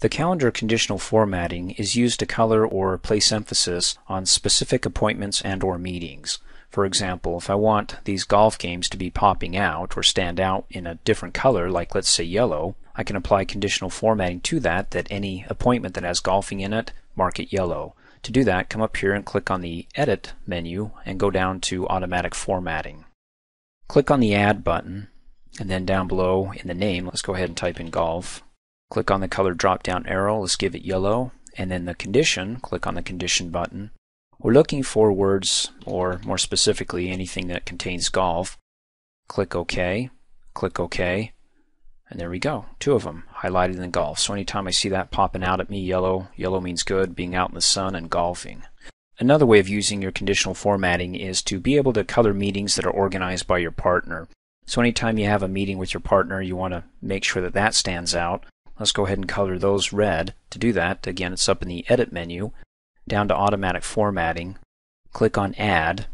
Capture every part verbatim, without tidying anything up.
The calendar conditional formatting is used to color or place emphasis on specific appointments and or meetings. For example, if I want these golf games to be popping out or stand out in a different color, like let's say yellow, I can apply conditional formatting to that, that any appointment that has golfing in it, mark it yellow. To do that, come up here and click on the Edit menu and go down to Automatic Formatting. Click on the Add button, and then down below in the name, let's go ahead and type in golf. Click on the color drop-down arrow, let's give it yellow, and then the condition, click on the condition button. We're looking for words, or more specifically anything that contains golf. Click OK, click OK, and there we go, two of them highlighted in golf. So anytime I see that popping out at me, yellow, yellow means good, being out in the sun, and golfing. Another way of using your conditional formatting is to be able to color meetings that are organized by your partner. So anytime you have a meeting with your partner, you want to make sure that that stands out. Let's go ahead and color those red. To do that, again, it's up in the Edit menu, down to Automatic Formatting, click on Add,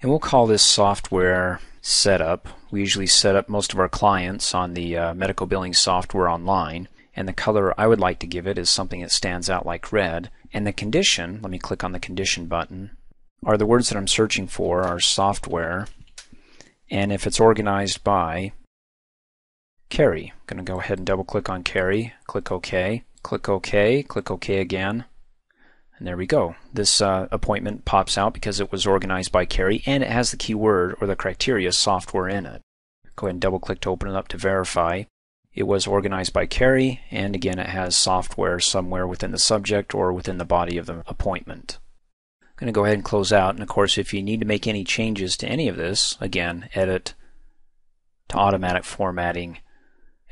and we'll call this Software Setup. We usually set up most of our clients on the uh, medical billing software online, and the color I would like to give it is something that stands out like red, and the condition, let me click on the condition button, are the words that I'm searching for, are software, and if it's organized by carry. I'm going to go ahead and double click on carry, click OK, click OK, click OK again, and there we go. This uh, appointment pops out because it was organized by carry and it has the keyword or the criteria software in it. Go ahead and double click to open it up to verify. It was organized by carry, and again it has software somewhere within the subject or within the body of the appointment. I'm going to go ahead and close out, and of course if you need to make any changes to any of this, again, Edit to Automatic Formatting,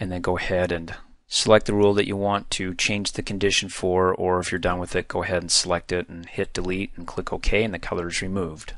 and then go ahead and select the rule that you want to change the condition for, or if you're done with it, go ahead and select it and hit delete and click OK, and the color is removed.